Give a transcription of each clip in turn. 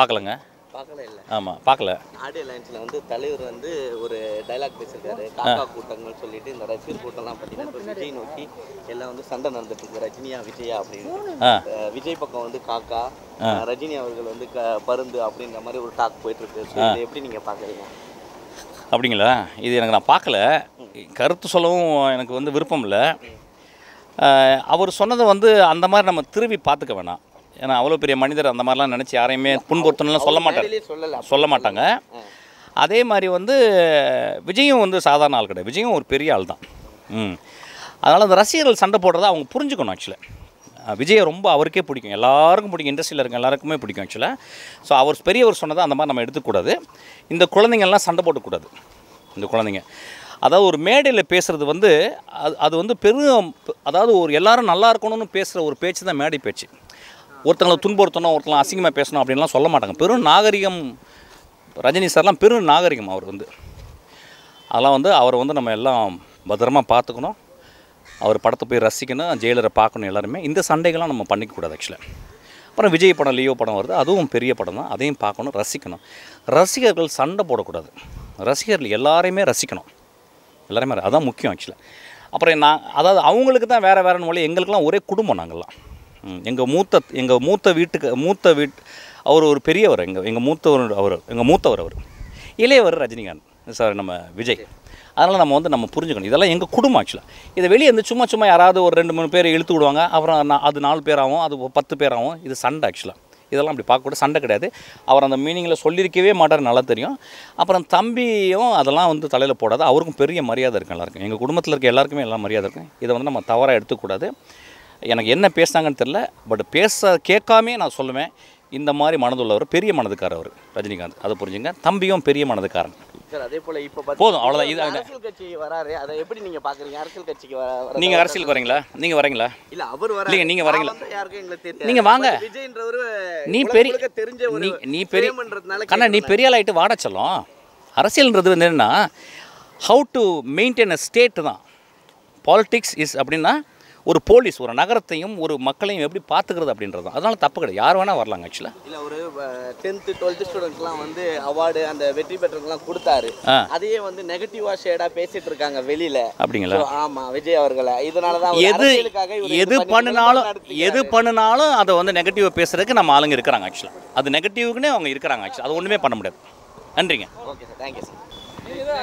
பார்க்கலங்க. பார்க்கல இல்ல. ஆமா, பார்க்கல. ஆடியோ லைன்ஸ்ல வந்து தலைவர் வந்து ஒரு டயலாக் பேசிட்டாரு. காக்கா கூட்டங்கள்னு சொல்லிட்டு இந்த ரசிகர் கூட்டம்லாம் பார்த்தீங்கன்னா விஜய் நோக்கி எல்லாம் வந்து சண்டை நடந்துட்டு இருக்கு. ரஜினியா விஜயா அப்படின்னு விஜய் பக்கம் வந்து காக்கா, ரஜினி அவர்கள் வந்து பருந்து அப்படின்ற மாதிரி ஒரு டாக் போயிட்டு இருக்கு. இது எப்படி நீங்க பாக்குறீங்க? அப்படிங்களா, இது எனக்கு நான் பார்க்கல, கருத்து சொல்லவும் எனக்கு வந்து விருப்பம் இல்லை. அவர் சொன்னதை வந்து அந்த மாதிரி நம்ம திரும்பி பார்த்துக்க வேணாம். ஏன்னா அவ்வளோ பெரிய மனிதர் அந்த மாதிரிலாம் நினச்சி யாரையுமே புண்படுத்தணும்லாம் சொல்ல மாட்டாங்க. அதே மாதிரி வந்து விஜயும் வந்து சாதாரண ஆள் கிடையாது, விஜயும் ஒரு பெரிய ஆள் தான். அதனால் அந்த ரசிகர்கள் சண்டை போடுறத அவங்க புரிஞ்சுக்கணும். ஆக்சுவலாக விஜயை ரொம்ப அவருக்கே பிடிக்கும், எல்லாருக்கும் பிடிக்கும், இண்டஸ்ட்ரியில் இருக்க எல்லாருக்குமே பிடிக்கும் ஆக்சுவலாக. ஸோ அவர் பெரியவர் சொன்னதை அந்த மாதிரி நம்ம எடுத்துக்கூடாது. இந்த குழந்தைங்கள்லாம் சண்டை போடக்கூடாது. இந்த குழந்தைங்க அதாவது ஒரு மேடையில் பேசுகிறது வந்து அது வந்து பெரும், அதாவது ஒரு எல்லோரும் நல்லா இருக்கணும்னு பேசுகிற ஒரு பேச்சு தான் மேடை பேச்சு. ஒருத்தங்களை துன்புறுத்தணும், ஒருத்தங்களை அசிங்கமாக பேசணும் அப்படின்லாம் சொல்ல மாட்டாங்க. பெரும் நாகரிகம், ரஜினி சார்லாம் பெரும் நாகரிகம் அவர் வந்து. அதெல்லாம் வந்து அவரை வந்து நம்ம எல்லாம் பத்திரமாக பார்த்துக்கணும். அவர் படத்தை போய் ரசிக்கணும், ஜெயிலரை பார்க்கணும், எல்லாருமே இந்த சண்டைகள்லாம் நம்ம பண்ணிக்கக்கூடாது ஆக்சுவலாக. அப்புறம் விஜய் படம், லியோ படம் வருது, அதுவும் பெரிய படம் தான், அதையும் பார்க்கணும், ரசிக்கணும். ரசிகர்கள் சண்டை போடக்கூடாது, ரசிகர்கள் எல்லாரையுமே ரசிக்கணும், எல்லாருமே, அதுதான் முக்கியம் ஆக்சுவலாக. அப்புறம் நான் அதாவது அவங்களுக்கு தான் வேறு வேறுன்னு ஒளி, எங்களுக்கெல்லாம் ஒரே குடும்பம் நாங்கள்லாம். எங்கள் மூத்த வீட்டுக்கு அவர் ஒரு பெரியவர், எங்கள் மூத்தவர் அவர், இளையவர் ரஜினிகாந்த் சார், நம்ம விஜய். அதனால் நம்ம வந்து நம்ம புரிஞ்சுக்கணும், இதெல்லாம் எங்கள் குடும்பம் ஆக்சுவலாக. இதை வெளியே வந்து சும்மா யாராவது ஒரு 2-3 பேர் இழுத்து விடுவாங்க, அப்புறம் அது 4 பேராகவும் அது 10 பேராகவும், இது சண்டை ஆக்சுவலாக. இதெல்லாம் அப்படி பார்க்கக்கூட, சண்டை கிடையாது. அவர் அந்த மீனிங்கில் சொல்லியிருக்கவே மாட்டார், நல்லா தெரியும். அப்புறம் தம்பியும் அதெல்லாம் வந்து தலையில் போடாது, அவருக்கும் பெரிய மரியாதை இருக்கும், எல்லாருக்கும், எங்கள் குடும்பத்தில் இருக்க எல்லாருக்குமே எல்லாம் மரியாதை இருக்கும். இதை வந்து நம்ம தவறாக எடுத்துக்கூடாது. எனக்கு என்ன பேசினாங்கன்னு தெரில, பட் பேச கேட்காமே நான் சொல்லுவேன், இந்த மாதிரி மனதுள்ளவர், பெரிய மனதுக்காரர் அவர் ரஜினிகாந்த், அதை புரிஞ்சுங்க. தம்பியும் பெரிய மனதுக்காரன் சார். அதே போல் இப்போ போதும், அவ்வளோதான். இது அரசியல் கட்சி வராரு, அதை எப்படி நீங்கள் பார்க்குறீங்க? அரசியல் கட்சிக்கு வர, நீங்கள் அரசியலுக்கு வரீங்களா? நீங்கள் வரீங்களா? இல்லை, அவர் வரீங்க, நீங்கள் வரீங்களா? யாருக்கும் எங்களுக்கு தெரியும். நீங்கள் வாங்க, விஜய்ன்றவர் நீ பெரிய தெரிஞ்ச, நீ பெரியன்றதுனால கண்ணா நீ பெரிய ஆளாகிட்டு வாட சொல்லும். அரசியல்ன்றது வந்து என்னென்னா, how to maintain a state தான் பாலிடிக்ஸ் இஸ். அப்படின்னா ஒரு போலீஸ், ஒரு நகரத்தையும் ஒரு மக்களையும் எப்படி பார்த்துக்கிறது அப்படின்றது தான். அதனால தப்பு கிடையாது, யார் வேணால் வரலாங்க ஆக்சுவலாக. இல்லை, ஒரு 10th 12th ஸ்டூடெண்ட்ஸ்லாம் வந்து அவார்டு, அந்த வெற்றி பெற்றவங்கலாம் கொடுத்தாரு, அதையே வந்து நெகட்டிவாக ஷேடாக பேசிட்டு இருக்காங்க வெளியில். அப்படிங்களா? ஆமாம், விஜய் அவர்களை இதனால தான் எது பண்ணினாலும் அதை வந்து நெகட்டிவாக பேசுறதுக்கு நம்ம ஆளுங்க இருக்கிறாங்க ஆக்சுவலாக. அது நெகட்டிவுக்குன்னே அவங்க இருக்கிறாங்க ஆக்சுவலாக, அது ஒன்றுமே பண்ண முடியாது. நன்றிங்க. Okay sir, thank you sir.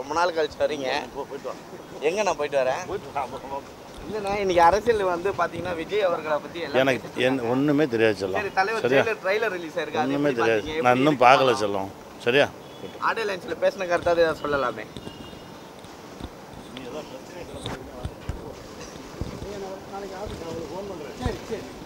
ரொம்ப நாள் கழிச்சு வரீங்க, எங்க நான் போயிட்டு வரேன் இல்லைண்ணா. இன்னைக்கு அரசியல் வந்து பாத்தீங்கன்னா விஜய் அவர்களை பத்தி எனக்கு ஒண்ணுமே தெரியாது சொல்லலாம். தலைவர் ட்ரைலர் ரிலீஸ் ஆயிருக்கு, ஒண்ணுமே தெரியாது, நான் இன்னும் பார்க்கல சொல்லலாம். சரியா, ஆடியோ லைன்ஸ்ல பேசின கருத்தாவது சொல்லலாமே. நீ ஏதாவது பிரச்சனை